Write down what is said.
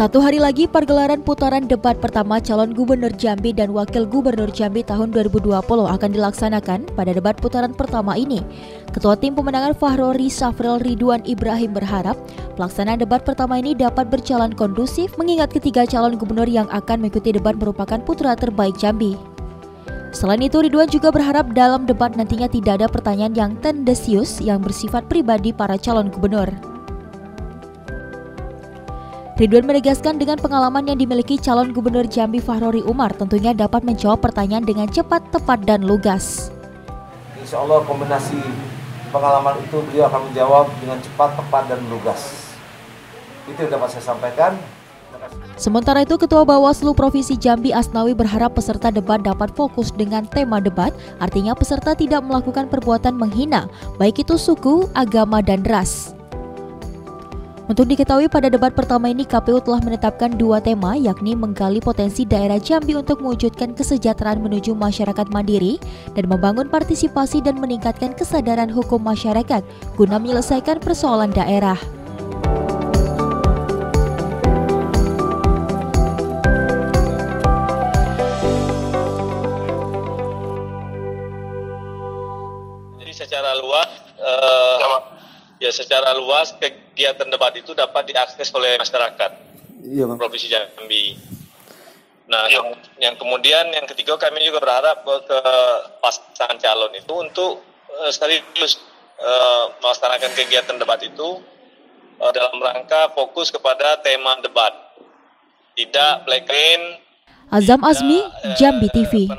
Satu hari lagi pergelaran putaran debat pertama calon gubernur Jambi dan wakil gubernur Jambi tahun 2020 akan dilaksanakan pada debat putaran pertama ini. Ketua Tim Pemenangan Fachrori Safril Ridwan Ibrahim berharap pelaksanaan debat pertama ini dapat berjalan kondusif mengingat ketiga calon gubernur yang akan mengikuti debat merupakan putra terbaik Jambi. Selain itu, Ridwan juga berharap dalam debat nantinya tidak ada pertanyaan yang tendesius yang bersifat pribadi para calon gubernur. Ridwan menegaskan dengan pengalaman yang dimiliki calon gubernur Jambi Fachrori Umar tentunya dapat menjawab pertanyaan dengan cepat, tepat, dan lugas. Insya Allah kombinasi pengalaman itu beliau akan menjawab dengan cepat, tepat, dan lugas. Itu yang dapat saya sampaikan. Sementara itu, Ketua Bawaslu Provinsi Jambi Asnawi berharap peserta debat dapat fokus dengan tema debat, artinya peserta tidak melakukan perbuatan menghina, baik itu suku, agama, dan ras. Untuk diketahui, pada debat pertama ini KPU telah menetapkan dua tema, yakni menggali potensi daerah Jambi untuk mewujudkan kesejahteraan menuju masyarakat mandiri dan membangun partisipasi dan meningkatkan kesadaran hukum masyarakat guna menyelesaikan persoalan daerah. Secara luas kegiatan debat itu dapat diakses oleh masyarakat Provinsi Jambi. Nah, yang kemudian yang ketiga kami juga berharap ke pasangan calon itu untuk serius melaksanakan kegiatan debat itu dalam rangka fokus kepada tema debat, tidak black campaign. Azam Azmi, Jambi TV.